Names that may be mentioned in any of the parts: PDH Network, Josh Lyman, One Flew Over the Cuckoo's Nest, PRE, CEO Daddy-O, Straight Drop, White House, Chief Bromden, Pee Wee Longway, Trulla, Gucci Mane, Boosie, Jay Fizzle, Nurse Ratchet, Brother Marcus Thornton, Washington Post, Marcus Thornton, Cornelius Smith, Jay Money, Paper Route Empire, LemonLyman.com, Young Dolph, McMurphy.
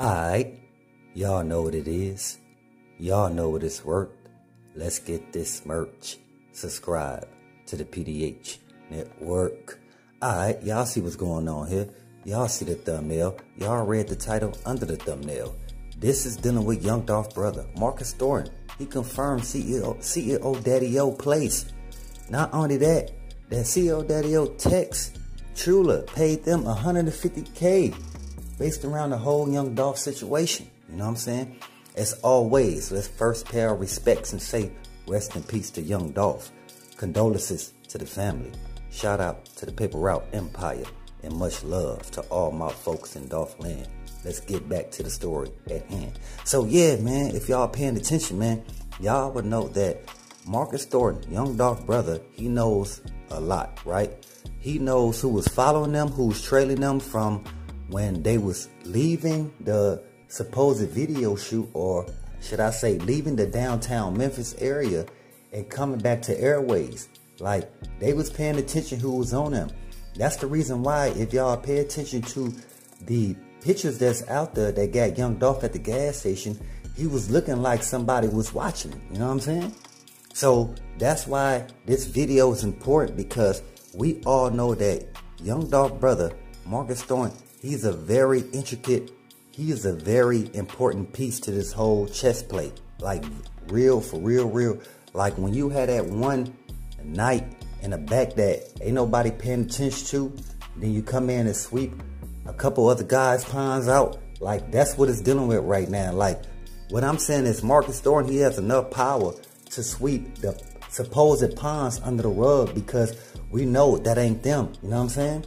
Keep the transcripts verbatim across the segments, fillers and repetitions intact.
Alright, y'all know what it is. Y'all know what it's worth. Let's get this merch. Subscribe to the P D H Network. Alright, y'all see what's going on here. Y'all see the thumbnail. Y'all read the title under the thumbnail. This is dealing with Young Dolph's brother, Marcus Thornton. He confirmed C E O, C E O Daddy-O place. Not only that, that C E O Daddy-O text Trulla paid them one hundred fifty K based around the whole Young Dolph situation. You know what I'm saying? As always, let's first pay our respects and say rest in peace to Young Dolph. Condolences to the family. Shout out to the Paper Route Empire. And much love to all my folks in Dolph land. Let's get back to the story at hand. So yeah, man, if y'all paying attention, man, y'all would know that Marcus Thornton, Young Dolph's brother, he knows a lot, right? He knows who was following them, who was trailing them from when they was leaving the supposed video shoot, or should I say leaving the downtown Memphis area and coming back to Airways. Like, they was paying attention who was on them. That's the reason why, if y'all pay attention to the pictures that's out there that got Young Dolph at the gas station, he was looking like somebody was watching him. You know what I'm saying? So that's why this video is important, because we all know that Young Dolph's brother, Marcus Thornton, he's a very intricate, he is a very important piece to this whole chess play. Like, real, for real, real. Like, when you had that one night in the back that ain't nobody paying attention to, then you come in and sweep a couple other guys' pawns out. Like, that's what it's dealing with right now. Like, what I'm saying is Marcus Thornton, he has enough power to sweep the supposed pawns under the rug, because we know that ain't them. You know what I'm saying?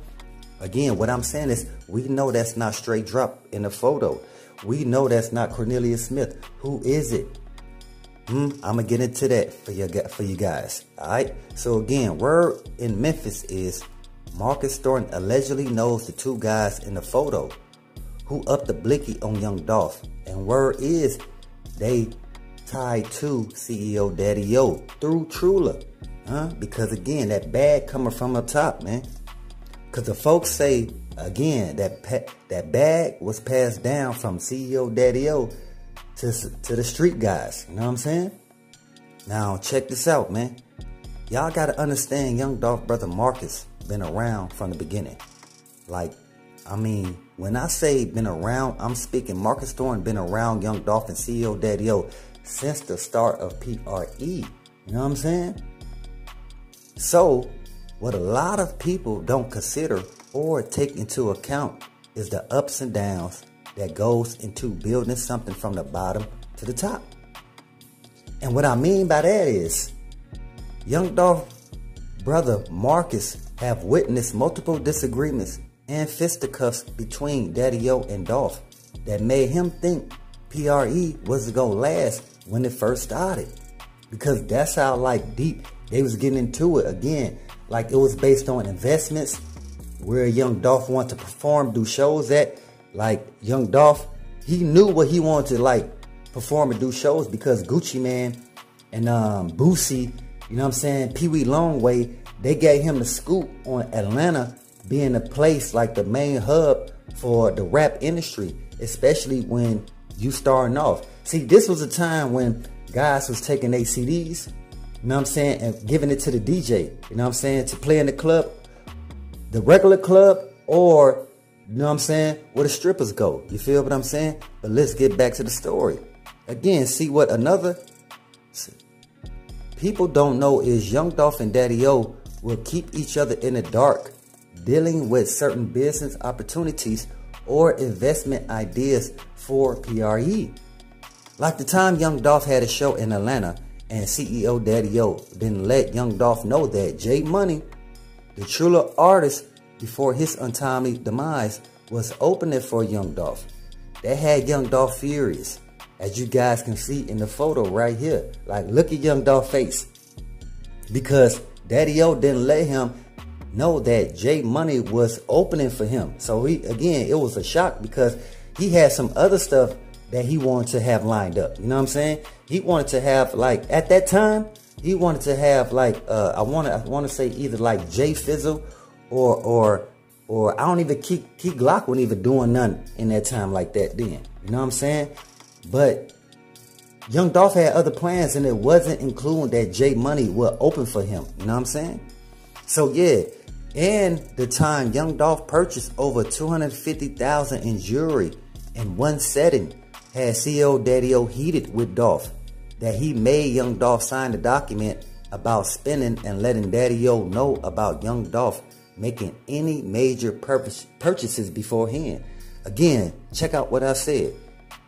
Again, what I'm saying is we know that's not Straight Drop in the photo. We know that's not Cornelius Smith. Who is it? Hmm, I'm going to get into that for you, for you guys. All right. So again, word in Memphis is Marcus Thornton allegedly knows the two guys in the photo who upped the blicky on Young Dolph. And word is they tied to C E O Daddy-O through Trulla. Huh? Because again, that bag coming from up top, man. Because the folks say, again, that that bag was passed down from C E O Daddy-O To, to the street guys. You know what I'm saying? Now check this out, man. Y'all gotta understand, Young Dolph brother Marcus been around from the beginning. Like, I mean, when I say been around, I'm speaking Marcus Thornton been around Young Dolph and C E O Daddy-O since the start of P R E. You know what I'm saying? So what a lot of people don't consider or take into account is the ups and downs that goes into building something from the bottom to the top. And what I mean by that is, Young Dolph's brother Marcus have witnessed multiple disagreements and fisticuffs between Daddy-O and Dolph that made him think P R E was gonna last when it first started. Because that's how, like, deep they was getting into it. Again, like, it was based on investments, where Young Dolph wanted to perform, do shows at. Like, Young Dolph, he knew what he wanted to, like, perform and do shows, because Gucci Mane and um, Boosie, you know what I'm saying, Pee Wee Longway, they gave him the scoop on Atlanta being a place, like, the main hub for the rap industry, especially when you starting off. See, this was a time when guys was taking their C Ds, you know what I'm saying, and giving it to the D J, you know what I'm saying, to play in the club, the regular club, or, you know what I'm saying, where the strippers go. You feel what I'm saying? But let's get back to the story. Again, see what another people don't know is Young Dolph and Daddy-O will keep each other in the dark dealing with certain business opportunities or investment ideas for P R E. Like the time Young Dolph had a show in Atlanta and C E O Daddy-O didn't let Young Dolph know that Jay Money, the Trulla artist, before his untimely demise, was opening for Young Dolph. They had Young Dolph furious, as you guys can see in the photo right here. Like, look at Young Dolph's face, because Daddy-O didn't let him know that Jay Money was opening for him. So he, again, it was a shock, because he had some other stuff that he wanted to have lined up. You know what I'm saying? He wanted to have, like, at that time, he wanted to have, like, uh, I want to I want to say either like Jay Fizzle, Or, or Or I don't even, Key, Key Glock wasn't even doing nothing in that time like that then. You know what I'm saying? But Young Dolph had other plans, and it wasn't including that Jay Money would open for him. You know what I'm saying? So yeah, in the time, Young Dolph purchased over two hundred fifty thousand dollars in jewelry in one setting. Had C E O Daddy-O heated with Dolph that he made Young Dolph sign the document about spending and letting Daddy-O know about Young Dolph making any major purpose purchases beforehand. Again, check out what I said.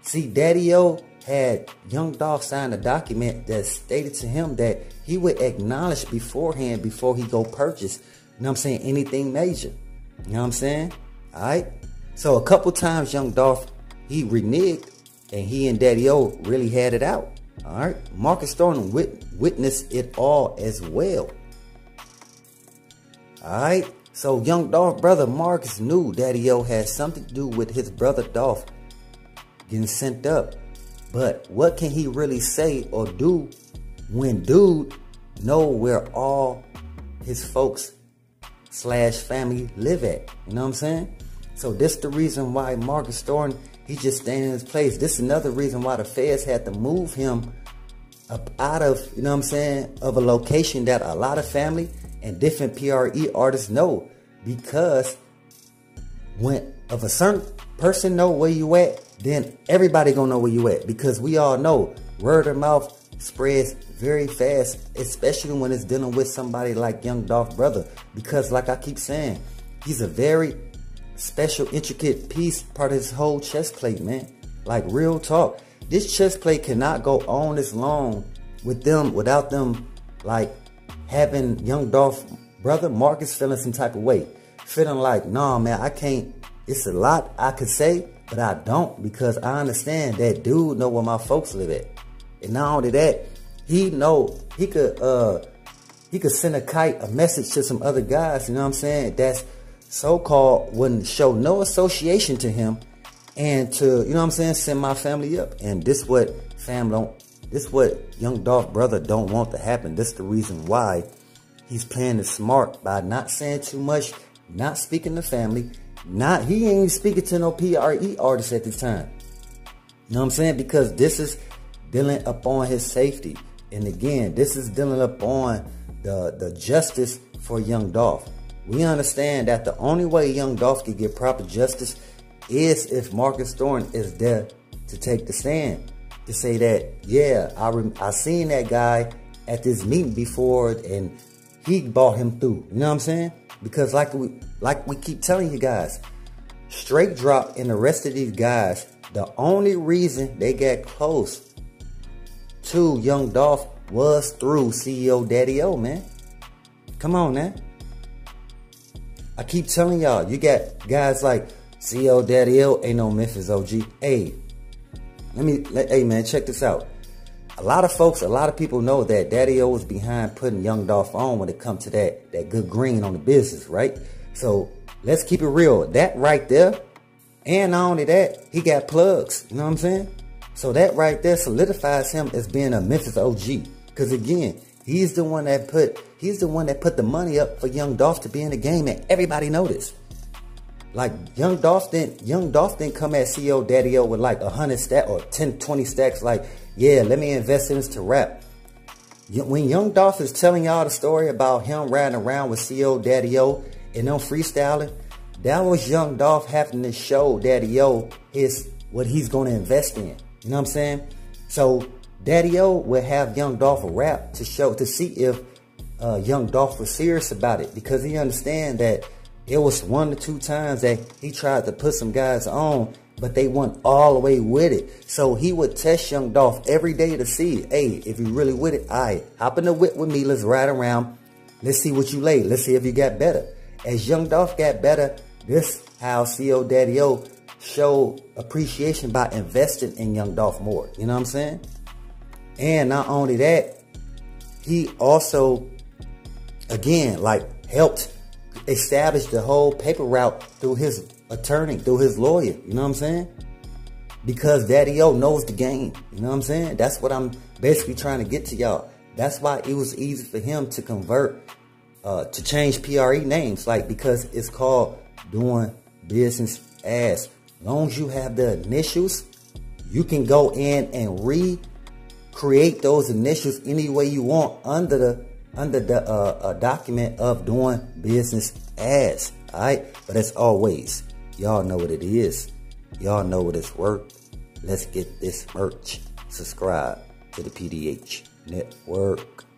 See, Daddy-O had Young Dolph sign a document that stated to him that he would acknowledge beforehand before he go purchase, you know what I'm saying, anything major. You know what I'm saying? All right. So a couple times Young Dolph, he reneged, and he and Daddy-O really had it out. All right. Marcus Thornton wit witnessed it all as well. All right. So Young Dolph's brother Marcus knew Daddy-O had something to do with his brother Dolph getting sent up. But what can he really say or do when dude know where all his folks slash family live at? You know what I'm saying? So this the reason why Marcus Thornton, he just staying in his place. This is another reason why the feds had to move him up out of, you know what I'm saying, of a location that a lot of family and different P R E artists know. Because when of a certain person know where you at, then everybody gonna know where you at, because we all know word of mouth spreads very fast, especially when it's dealing with somebody like Young Dolph's brother. Because like I keep saying, he's a very special, intricate piece, part of his whole chess plate, man. Like real talk, this chess plate cannot go on this long with them without them like having Young Dolph's brother Marcus feeling some type of way, feeling like, nah, man, I can't. It's a lot I could say, but I don't, because I understand that dude know where my folks live at. And not only that, he know he could uh he could send a kite, a message to some other guys, you know what I'm saying, that's so-called wouldn't show no association to him, and to, you know what I'm saying, send my family up. And this what fam don't, this what Young Dolph's brother don't want to happen. This the reason why he's playing it smart by not saying too much, not speaking to family. Not, he ain't speaking to no P R E artist at this time. You know what I'm saying? Because this is dealing upon his safety. And again, this is dealing upon the, the justice for Young Dolph. We understand that the only way Young Dolph can get proper justice is if Marcus Thornton is there to take the stand. To say that, yeah, I, rem I seen that guy at this meeting before and he brought him through. You know what I'm saying? Because like we like we keep telling you guys, Straight Drop and the rest of these guys, the only reason they got close to Young Dolph was through C E O Daddy-O, man. Come on, man. I keep telling y'all, you got guys like C E O Daddy-O ain't no Memphis O G. Hey, let me, let, hey man, check this out. A lot of folks, a lot of people know that Daddy-O was behind putting Young Dolph on when it comes to that, that good green on the business, right? So let's keep it real. That right there, and not only that, he got plugs. You know what I'm saying? So that right there solidifies him as being a Memphis O G. Because again, he's the one that put, he's the one that put the money up for Young Dolph to be in the game, and everybody know this. Like Young Dolph didn't, Young Dolph didn't come at C E O Daddy-O with like a hundred stack or ten, twenty stacks. Like, yeah, let me invest in this to rap. When Young Dolph is telling y'all the story about him riding around with C E O Daddy-O and them freestyling, that was Young Dolph having to show Daddy-O his, what he's going to invest in. You know what I'm saying? So Daddy-O would have Young Dolph rap to show, to see if uh, Young Dolph was serious about it, because he understand that it was one to two times that he tried to put some guys on, but they went all the way with it. So he would test Young Dolph every day to see, hey, if you really with it, all right, hop in the whip with me. Let's ride around. Let's see what you lay. Let's see if you got better. As Young Dolph got better, this how C E O Daddy-O showed appreciation by investing in Young Dolph more. You know what I'm saying? And not only that, he also, again, like helped established the whole paper route through his attorney, through his lawyer. You know what I'm saying? Because Daddy-O knows the game. You know what I'm saying? That's what I'm basically trying to get to y'all. That's why it was easy for him to convert, uh, to change P R E names. Like, because it's called doing business as. Long as you have the initials, you can go in and recreate those initials any way you want under the under the uh, uh, document of doing business as. All right, but as always, y'all know what it is. Y'all know what it's worth. Let's get this merch. Subscribe to the P D H Network.